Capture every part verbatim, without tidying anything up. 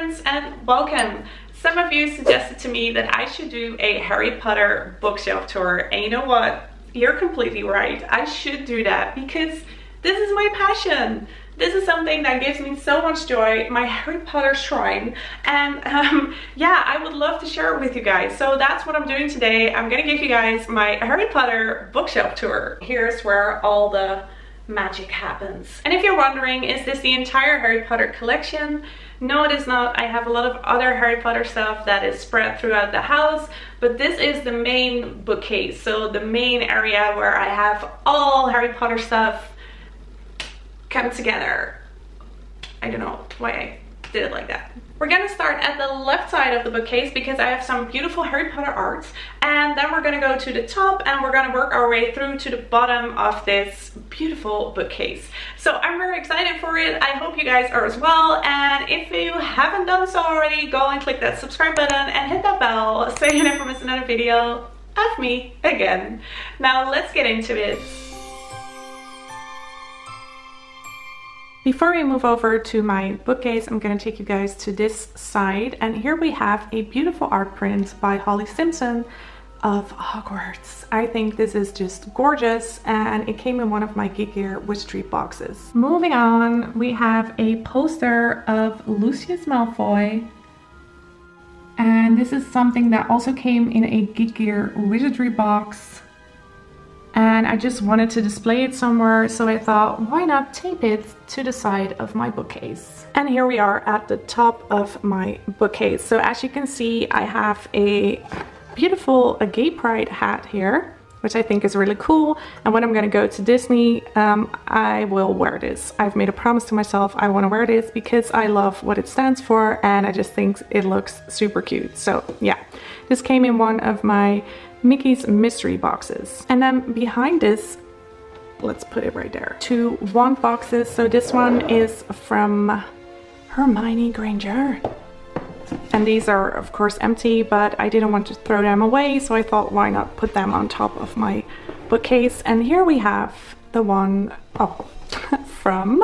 friends, and welcome. Some of you suggested to me that I should do a Harry Potter bookshelf tour, and you know what? You're completely right. I should do that because this is my passion. This is something that gives me so much joy, my Harry Potter shrine. And um, yeah, I would love to share it with you guys. So that's what I'm doing today. I'm gonna give you guys my Harry Potter bookshelf tour. Here's where all the magic happens. And if you're wondering, is this the entire Harry Potter collection? No, it is not. I have a lot of other Harry Potter stuff that is spread throughout the house, but this is the main bookcase, so the main area where I have all Harry Potter stuff come together. I don't know why I did it like that. We're gonna start at the left side of the bookcase because I have some beautiful Harry Potter art, and then we're gonna go to the top and we're gonna work our way through to the bottom of this beautiful bookcase. So I'm very excited for it. I hope you guys are as well, and if you haven't done so already, go and click that subscribe button and hit that bell so you never miss another video of me again. Now let's get into it. Before we move over to my bookcase, I'm going to take you guys to this side, and here we have a beautiful art print by Holly Simpson of Hogwarts. I think this is just gorgeous, and it came in one of my Geek Gear Wizardry boxes. Moving on, we have a poster of Lucius Malfoy, and this is something that also came in a Geek Gear Wizardry box. And I just wanted to display it somewhere, so I thought, why not tape it to the side of my bookcase? And here we are at the top of my bookcase. So as you can see, I have a beautiful a gay pride hat here, which I think is really cool. And when I'm gonna go to Disney, um, I will wear this. I've made a promise to myself, I wanna wear this because I love what it stands for, and I just think it looks super cute. So yeah, this came in one of my Mickey's mystery boxes. And then behind this, let's put it right there, two wand boxes. So this one is from Hermione Granger, and these are of course empty, but I didn't want to throw them away, so I thought, why not put them on top of my bookcase? And here we have the one oh, from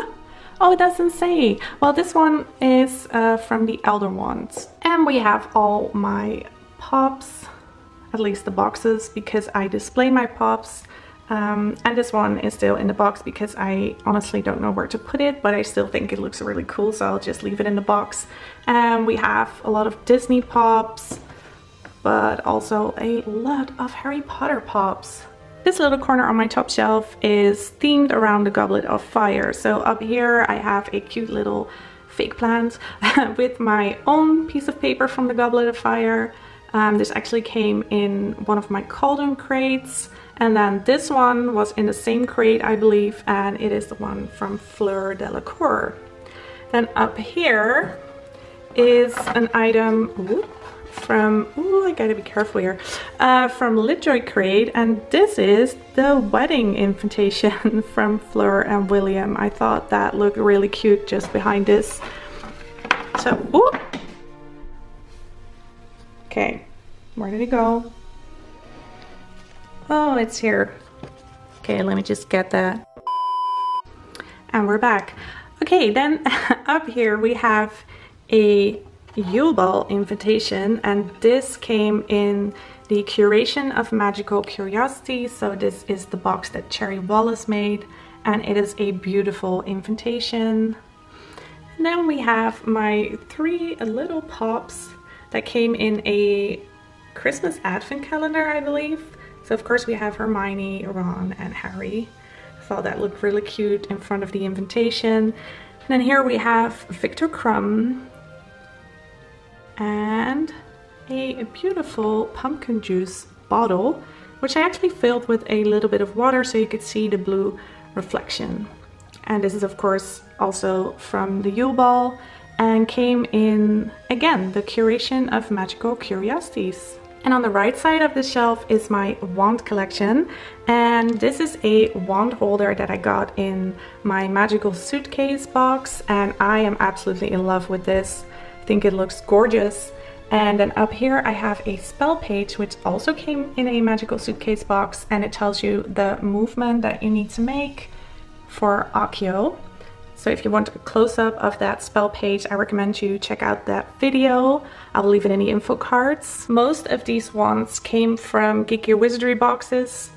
oh it doesn't say. Well, this one is uh, from the Elder Wand, and we have all my pops, at least the boxes, because I display my pops, um, and this one is still in the box because I honestly don't know where to put it, but I still think it looks really cool, so I'll just leave it in the box. And um, we have a lot of Disney pops, but also a lot of Harry Potter pops. This little corner on my top shelf is themed around the Goblet of Fire. So up here I have a cute little fake plant with my own piece of paper from the Goblet of Fire. Um, this actually came in one of my Cauldron crates, and then this one was in the same crate, I believe, and it is the one from Fleur Delacour. Then up here is an item whoop, from, ooh, I gotta be careful here, uh, from Litjoy Crate, and this is the wedding invitation from Fleur and William. I thought that looked really cute just behind this. So, ooh. Okay, where did it go? Oh, it's here. Okay, let me just get that. And we're back. Okay, then up here we have a Yule Ball invitation, and this came in the Curation of Magical Curiosities. So this is the box that Cherry Wallace made, and it is a beautiful invitation. And then we have my three little pops that came in a Christmas advent calendar, I believe. So of course we have Hermione, Ron, and Harry. I thought that looked really cute in front of the invitation. And then here we have Victor Crumb and a beautiful pumpkin juice bottle, which I actually filled with a little bit of water so you could see the blue reflection. And this is of course also from the Yule Ball, and came in, again, the Curation of Magical Curiosities. And on the right side of the shelf is my wand collection, and this is a wand holder that I got in my Magical Suitcase box, and I am absolutely in love with this. I think it looks gorgeous. And then up here I have a spell page, which also came in a Magical Suitcase box, and it tells you the movement that you need to make for Accio. So if you want a close-up of that spell page, I recommend you check out that video. I'll leave it in the info cards. Most of these wands came from Geek Gear Wizardry boxes,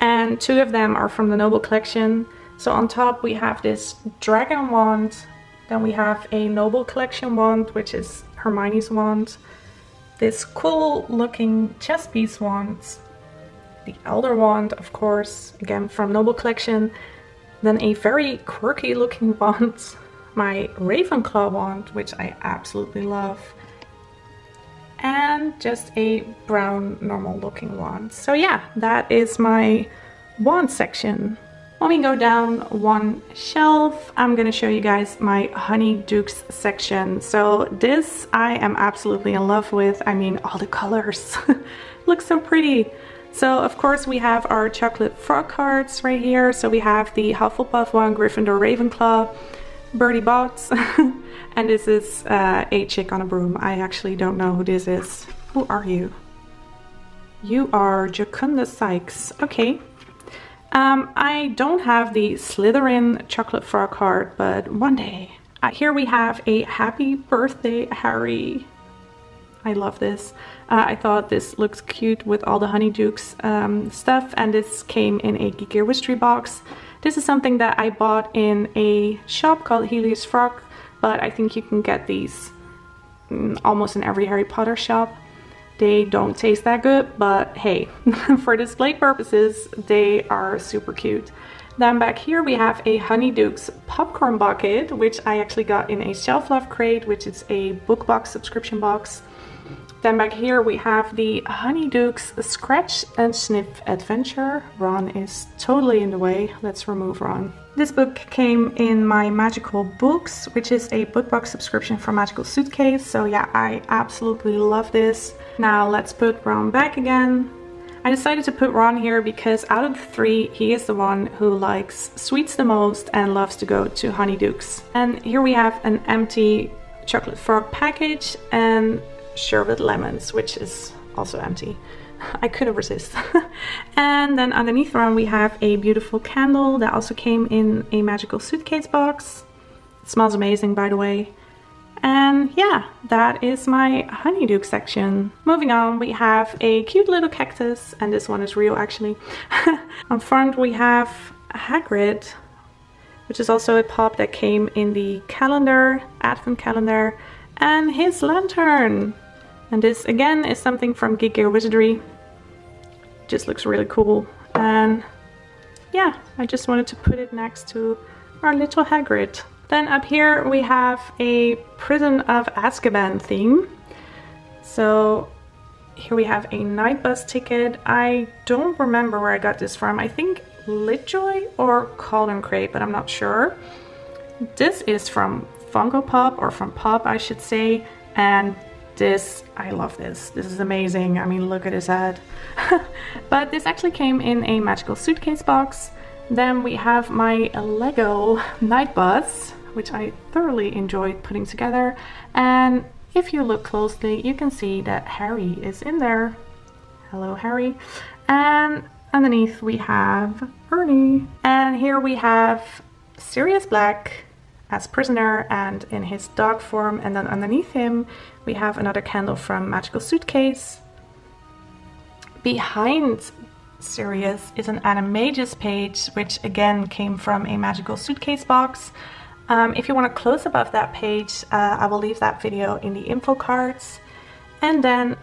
and two of them are from the Noble Collection. So on top we have this dragon wand, then we have a Noble Collection wand, which is Hermione's wand, this cool looking chess piece wand, the Elder wand, of course, again from Noble Collection, then a very quirky looking wand, my Ravenclaw wand, which I absolutely love, and just a brown normal looking wand. So yeah, that is my wand section. When we go down one shelf, I'm gonna show you guys my Honey Dukes section. So this I am absolutely in love with. I mean, all the colors look so pretty. So of course we have our chocolate frog cards right here. So we have the Hufflepuff one, Gryffindor, Ravenclaw, Bertie Bott's, and this is uh, a chick on a broom. I actually don't know who this is. Who are you? You are Jocunda Sykes. Okay. Um, I don't have the Slytherin chocolate frog card, but one day. Uh, here we have a Happy Birthday, Harry. I love this. Uh, I thought this looks cute with all the Honeydukes um, stuff, and this came in a Geek Gear Wizardry box. This is something that I bought in a shop called Helios Frog, but I think you can get these mm, almost in every Harry Potter shop. They don't taste that good, but hey, for display purposes, they are super cute. Then back here we have a Honeydukes popcorn bucket, which I actually got in a Shelf Love Crate, which is a book box subscription box. Then back here we have the Honeydukes Scratch and Sniff Adventure. Ron is totally in the way. Let's remove Ron. This book came in my Magical Books, which is a book box subscription for Magical Suitcase. So yeah, I absolutely love this. Now let's put Ron back again. I decided to put Ron here because out of the three, he is the one who likes sweets the most and loves to go to Honeydukes. And here we have an empty chocolate frog package and sherbet lemons, which is also empty. I couldn't resist. And then underneath Ron we have a beautiful candle that also came in a Magical Suitcase box. It smells amazing, by the way. And yeah, that is my Honeyduke section. Moving on, we have a cute little cactus, and this one is real actually. On front we have Hagrid, which is also a pop that came in the calendar, advent calendar, and his lantern. And this again is something from Geek Gear Wizardry. Just looks really cool. And yeah, I just wanted to put it next to our little Hagrid. Then up here we have a Prison of Azkaban theme. So here we have a night bus ticket. I don't remember where I got this from. I think Litjoy or Cauldron Crate, but I'm not sure. This is from Funko Pop, or from Pop I should say. And this, I love this. This is amazing. I mean, look at his head. But this actually came in a Magical Suitcase box. Then we have my Lego night bus, which I thoroughly enjoyed putting together. And if you look closely, you can see that Harry is in there. Hello, Harry. And underneath we have Ernie. And here we have Sirius Black as prisoner and in his dog form. And then underneath him, we have another candle from Magical Suitcase. Behind Sirius is an Animagus page, which again came from a Magical Suitcase box. Um, if you want a close-up of that page, uh, I will leave that video in the info cards. And then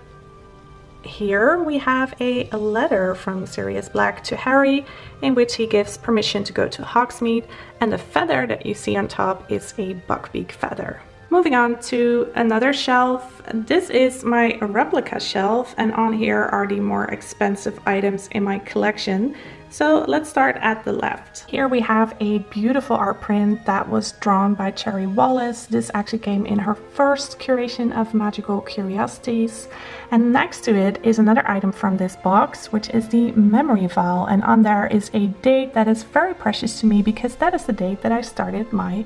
here we have a letter from Sirius Black to Harry, in which he gives permission to go to Hogsmeade, and the feather that you see on top is a buckbeak feather. Moving on to another shelf. This is my replica shelf, and on here are the more expensive items in my collection. So let's start at the left. Here we have a beautiful art print that was drawn by Cherry Wallace. This actually came in her first Curation of Magical Curiosities. And next to it is another item from this box, which is the memory vial. And on there is a date that is very precious to me because that is the date that I started my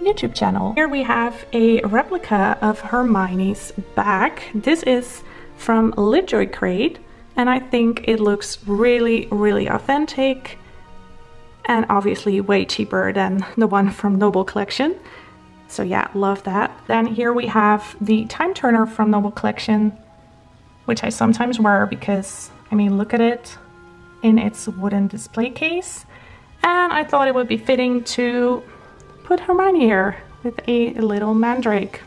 YouTube channel. Here we have a replica of Hermione's bag. This is from Litjoy Crate, and I think it looks really, really authentic. and obviously way cheaper than the one from Noble Collection. So yeah, love that. Then here we have the Time Turner from Noble Collection, which I sometimes wear because, I mean, look at it in its wooden display case. And I thought it would be fitting to put Hermione here with a little mandrake.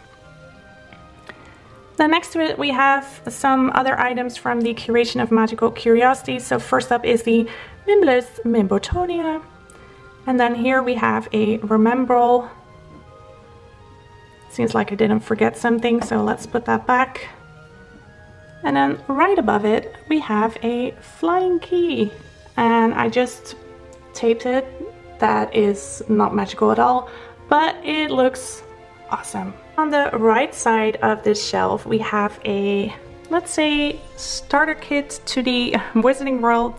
Then next to it we have some other items from the Curation of Magical Curiosities. So first up is the Mimbulus Mimbotonia. And then here we have a Remembrel. Seems like I didn't forget something, so let's put that back. And then right above it, we have a flying key. And I just taped it. That is not magical at all, but it looks awesome. On the right side of this shelf, we have a, let's say, starter kit to the Wizarding World.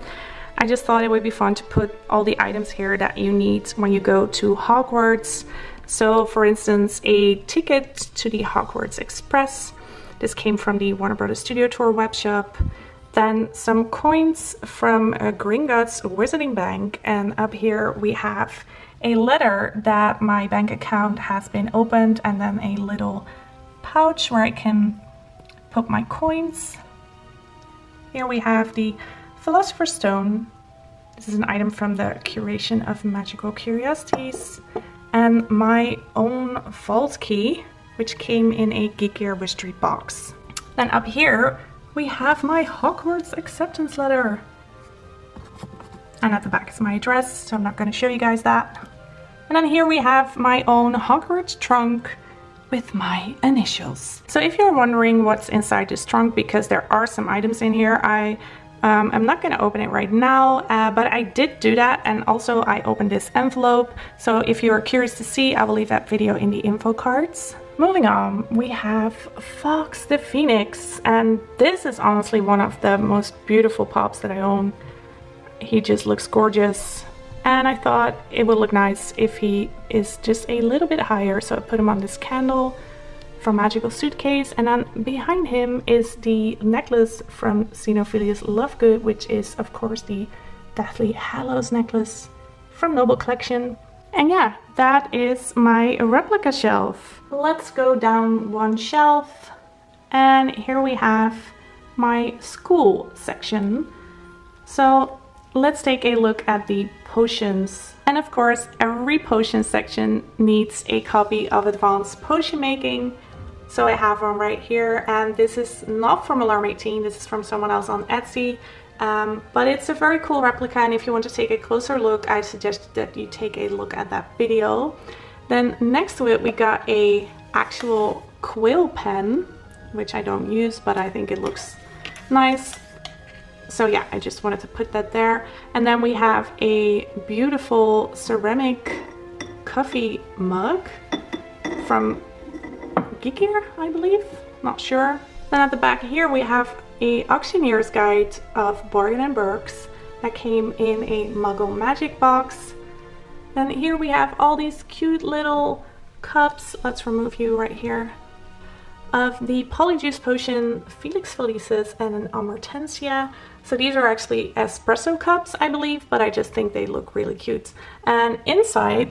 I just thought it would be fun to put all the items here that you need when you go to Hogwarts. So, for instance, a ticket to the Hogwarts Express. This came from the Warner Bros Studio Tour webshop. Then some coins from uh, Gringotts Wizarding Bank. And up here we have a letter that my bank account has been opened. And then a little pouch where I can put my coins. Here we have the Philosopher's Stone. This is an item from the Curation of Magical Curiosities. And my own vault key, which came in a Geek Gear Wizardry box. Then up here, we have my Hogwarts acceptance letter. And at the back is my address, so I'm not going to show you guys that. And then here we have my own Hogwarts trunk with my initials. So if you're wondering what's inside this trunk, because there are some items in here, I um, I'm not going to open it right now, uh, but I did do that. And also I opened this envelope. So if you're curious to see, I will leave that video in the info cards. Moving on, we have Fox the Phoenix, and this is honestly one of the most beautiful pops that I own. He just looks gorgeous, and I thought it would look nice if he is just a little bit higher, so I put him on this candle from Magical Suitcase, and then behind him is the necklace from Xenophilius Lovegood, which is, of course, the Deathly Hallows necklace from Noble Collection. And yeah, that is my replica shelf. Let's go down one shelf. And here we have my school section. So let's take a look at the potions. And of course, every potion section needs a copy of Advanced Potion Making. So I have one right here. And this is not from Alarm eighteen. This is from someone else on Etsy. Um, but it's a very cool replica, and if you want to take a closer look, I suggest that you take a look at that video. Then next to it we got a actual quill pen, which I don't use, but I think it looks nice. So yeah, I just wanted to put that there. And then we have a beautiful ceramic coffee mug from Geek Gear, I believe, not sure. Then at the back here we have an auctioneer's guide of Borgin and Burkes that came in a Muggle Magic box. Then here we have all these cute little cups, let's remove you right here, of the Polyjuice Potion, Felix Felicis, and an Amortensia. So these are actually espresso cups, I believe, but I just think they look really cute. And inside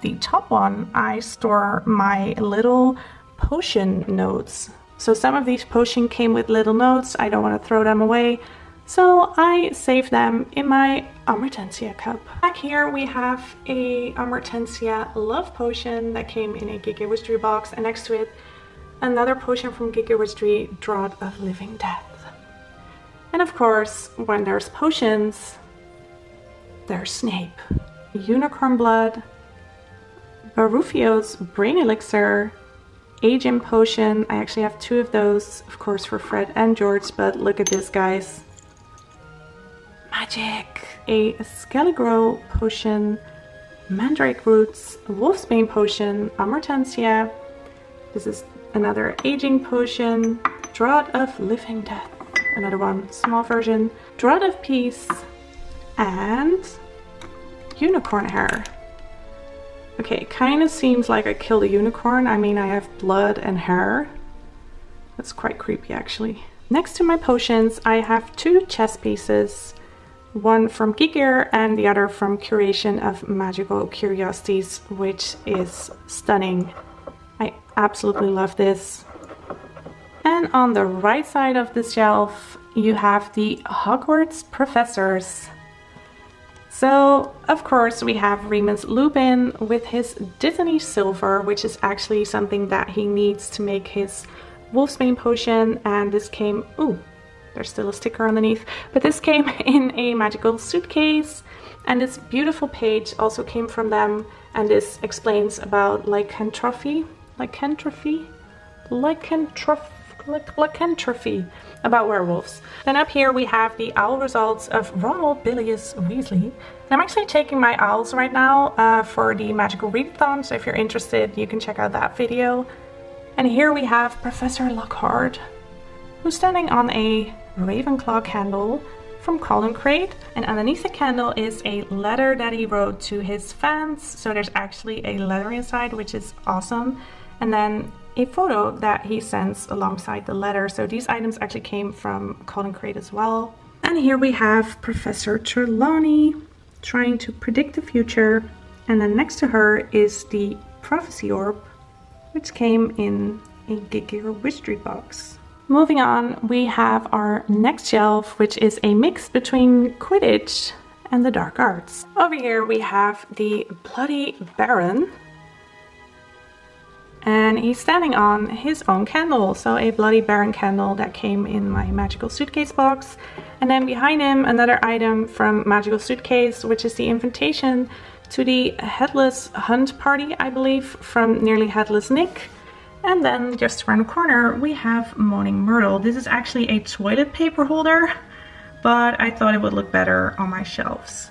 the top one, I store my little potion notes. So some of these potions came with little notes, I don't want to throw them away, so I save them in my Amortensia cup. Back here we have a Amortensia Love Potion that came in a Geek Gear Wizardry box, and next to it another potion from Geek Gear Wizardry, Draught of Living Death. And of course, when there's potions, there's Snape. Unicorn Blood, Barufio's Brain Elixir, Aging Potion, I actually have two of those, of course, for Fred and George, but look at this, guys. Magic! A Skele-gro Potion, Mandrake Roots, Wolfsbane Potion, Amortensia. This is another Aging Potion, Draught of Living Death, another one, small version, Draught of Peace, and Unicorn Hair. Okay, it kind of seems like I killed a unicorn. I mean, I have blood and hair. That's quite creepy, actually. Next to my potions, I have two chess pieces one from Geek Gear and the other from Curation of Magical Curiosities, which is stunning. I absolutely love this. And on the right side of the shelf, you have the Hogwarts Professors. So, of course, we have Remus Lupin with his Dittany Silver, which is actually something that he needs to make his Wolfsbane potion, and this came... ooh, there's still a sticker underneath, but this came in a magical suitcase, and this beautiful page also came from them, and this explains about lycanthropy, lycanthropy, lycanthropy, lycanthropy, about werewolves. Then up here we have the owl results of Ronald Bilius Weasley. And I'm actually taking my owls right now uh, for the magical readathon, so if you're interested you can check out that video. And here we have Professor Lockhart, who's standing on a Ravenclaw candle from Colin Crate, and underneath the candle is a letter that he wrote to his fans, so there's actually a letter inside, which is awesome, and then a photo that he sends alongside the letter. So these items actually came from Colin Crate as well. And here we have Professor Trelawney trying to predict the future, and then next to her is the Prophecy Orb, which came in a Geek Gear Wizardry box. Moving on, we have our next shelf, which is a mix between Quidditch and the Dark Arts. Over here we have the Bloody Baron, and he's standing on his own candle, so a Bloody Baron candle that came in my magical suitcase box. And then behind him another item from Magical Suitcase, which is the invitation to the Headless Hunt Party, I believe, from Nearly Headless Nick. And then just around the corner we have Moaning Myrtle. This is actually a toilet paper holder, but I thought it would look better on my shelves.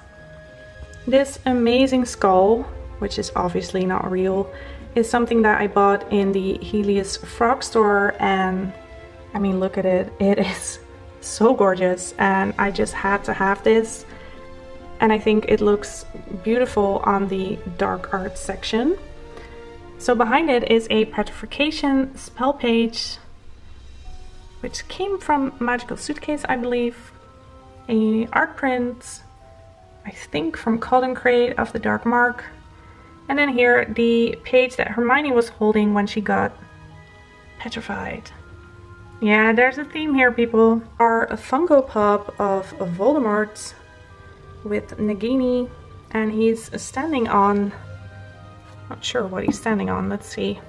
This amazing skull, which is obviously not real, is something that I bought in the Helios Frog store, and I mean, look at it, it is so gorgeous, and I just had to have this, and I think it looks beautiful on the Dark Arts section. So behind it is a petrification spell page, which came from Magical Suitcase, I believe, a art print, I think from Cauldron Crate, of the Dark Mark. And then here, the page that Hermione was holding when she got petrified. Yeah, there's a theme here, people. Our Funko Pop of Voldemort with Nagini, and he's standing on... not sure what he's standing on, let's see.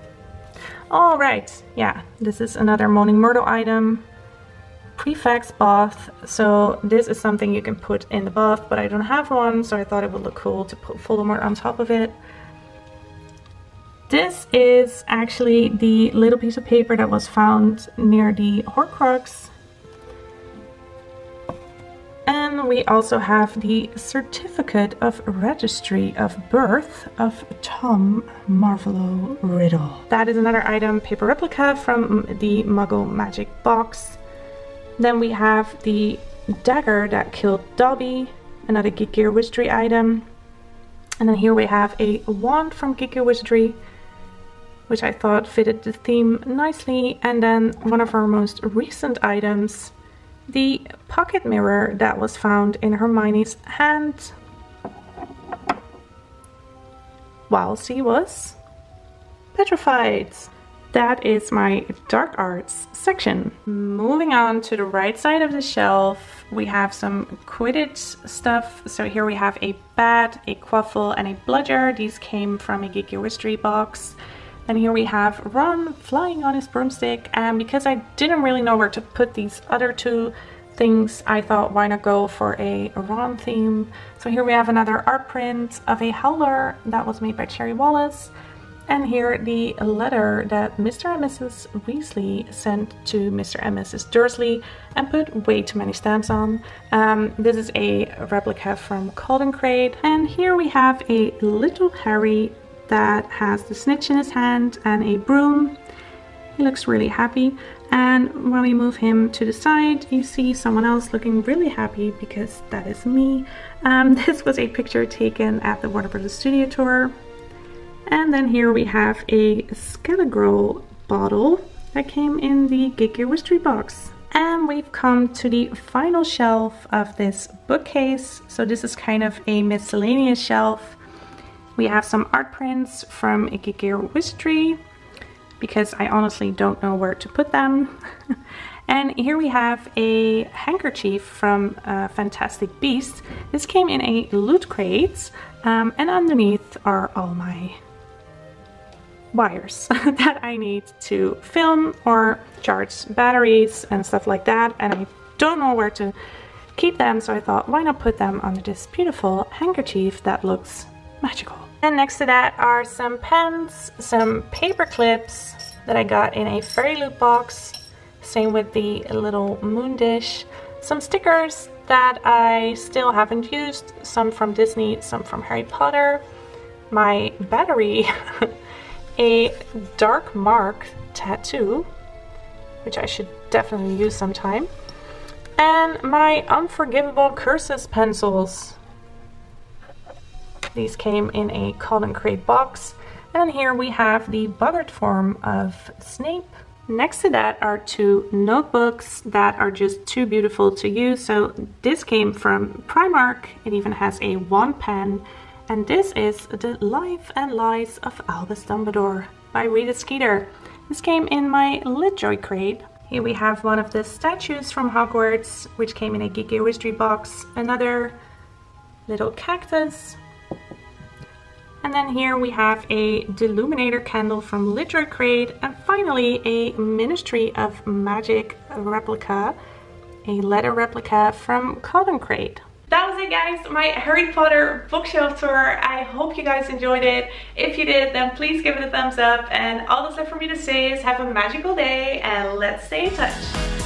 All right, yeah, this is another Moaning Myrtle item. Prefect's bath, so this is something you can put in the bath, but I don't have one, so I thought it would look cool to put Voldemort on top of it. This is actually the little piece of paper that was found near the Horcrux. And we also have the Certificate of Registry of Birth of Tom Marvolo Riddle. That is another item, paper replica, from the Muggle Magic box. Then we have the dagger that killed Dobby, another Geek Gear Wizardry item. And then here we have a wand from Geek Gear Wizardry, which I thought fitted the theme nicely. And then one of our most recent items, the pocket mirror that was found in Hermione's hand while she was petrified. That is my Dark Arts section. Moving on to the right side of the shelf, we have some Quidditch stuff. So here we have a bat, a quaffle, and a bludger. These came from a Geek Gear Wizardry box. And here we have Ron flying on his broomstick, and because I didn't really know where to put these other two things, I thought, why not go for a Ron theme. So here we have another art print of a howler that was made by Cherry Wallace, and here the letter that Mister and Missus Weasley sent to Mister and Missus Dursley and put way too many stamps on. Um, this is a replica from Cauldron Crate, and here we have a little Harry that has the snitch in his hand and a broom. He looks really happy, and when we move him to the side you see someone else looking really happy, because that is me. Um, this was a picture taken at the Warner Bros Studio Tour. And then here we have a Skele-gro bottle that came in the Geek Gear Wizardry box. And we've come to the final shelf of this bookcase. So this is kind of a miscellaneous shelf. We have some art prints from Geek Gear Wizardry, because I honestly don't know where to put them. And here we have a handkerchief from uh, Fantastic Beasts. This came in a Loot Crate, um, and underneath are all my wires that I need to film or charge batteries and stuff like that, and I don't know where to keep them, so I thought, why not put them under this beautiful handkerchief that looks magical. And next to that are some pens, some paper clips that I got in a Fairyloot box, same with the little moon dish, some stickers that I still haven't used, some from Disney, some from Harry Potter, my battery, a dark mark tattoo, which I should definitely use sometime, and my unforgivable curses pencils. These came in a Colin Crate box. And here we have the buggered form of Snape. Next to that are two notebooks that are just too beautiful to use. So this came from Primark. It even has a wand pen. And this is The Life and Lies of Albus Dumbledore by Rita Skeeter. This came in my Litjoy Crate. Here we have one of the statues from Hogwarts, which came in a Geek Gear Wizardry box. Another little cactus. And then here we have a Deluminator candle from Litjoy Crate. And finally a Ministry of Magic replica, a letter replica from Cauldron Crate. That was it, guys, my Harry Potter bookshelf tour. I hope you guys enjoyed it. If you did, then please give it a thumbs up. And all that's left for me to say is have a magical day and let's stay in touch.